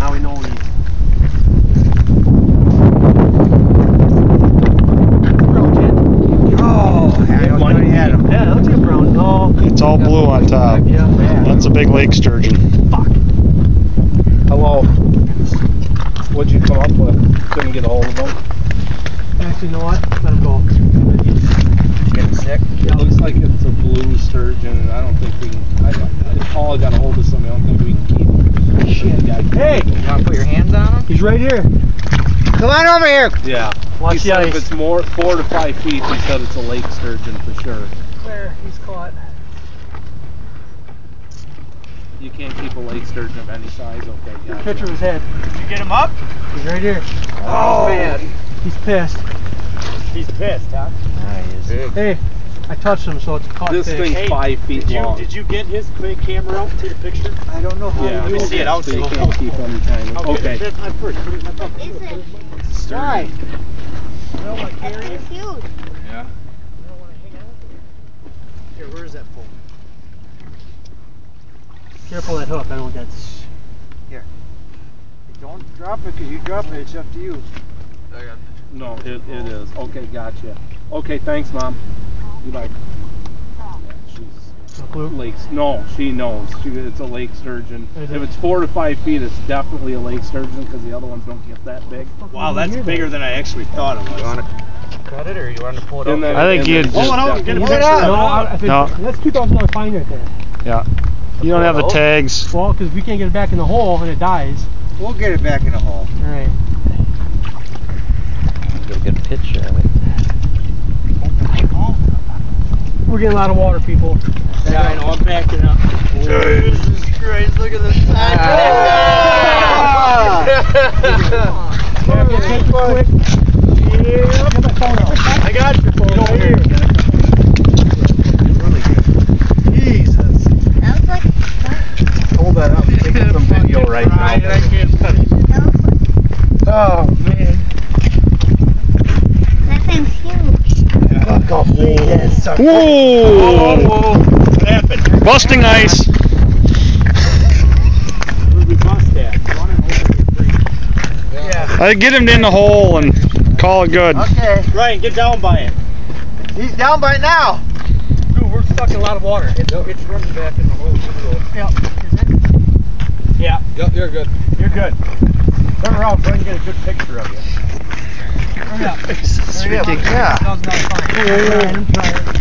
now we know it's all blue on top. Yeah, that's a big lake sturgeon. Fuck. Hello. What'd you come up with? Couldn't get a hold of them? Actually, you know what? Let him go. Getting sick? Yeah. It looks like it's a blue sturgeon, and I don't think we can. Paul got a hold of somebody. I don't think we can keep him. Shit. Hey! You want to put your hands on him? He's right here. Come on over here! Yeah. Watch he said if it's more 4 to 5 feet, he said it's a lake sturgeon for sure. Where? He's caught. You can't keep a lake sturgeon of any size, okay? Yeah. Picture his head. Did you get him up? He's right here. Oh, man. He's pissed. He's pissed, huh? Nice. Hey, I touched him, so it's caught. This thing's hey, 5 feet long. Did you get his big camera out to the picture? I don't know how. Yeah, let me see it. I'll see. You can't keep any time. Okay. That's my first. Is it? It's right. I don't want to carry it. It's huge. Yeah. I don't want to hang out with it. Here, where is that phone? Careful that hook, I don't want that. Here. Don't drop it, because you drop it, it's up to you. No, it is. Okay, gotcha. Okay, thanks, Mom. You like. She's. Lakes. No, she knows. It's a lake sturgeon. If it's 4 to 5 feet, it's definitely a lake sturgeon, because the other ones don't get that big. Wow, that's bigger than I actually thought it was. You want to cut it, or you want to pull it up? I think you just. Pull it out and get a picture of it. No, that's $2,000 fine right there. Yeah. You don't have the tags. Well, because we can't get it back in the hole and it dies. We'll get it back in the hole. All right. Get a good picture of it. We're getting a lot of water, people. Yeah, I know. I'm backing up. Jesus Christ, look at the size of that guy. Can I take it quick? Yeah. Get my phone out. I got your phone. Over here. It's really good. Jesus. Hold that up and take some video right now. I can't cut it. Oh, man. That thing's huge. Yeah. Look how big that sucker is. Whoa! What happened? Busting ice. Where'd we bust that? Yeah. I get him in the hole and call it good. Okay. Ryan, get down by it. He's down by it now. Dude, we're stuck in a lot of water. It's running back in the hole. Yep. Yeah. Yep, you're good. You're good. Turn around so I can get a good picture of you. Hurry up. Hurry up. Yeah. That was not fine. I'm tired.